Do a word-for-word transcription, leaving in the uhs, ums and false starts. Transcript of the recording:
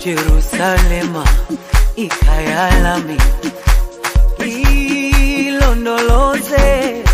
Jerusalema ikayalami ilondoloze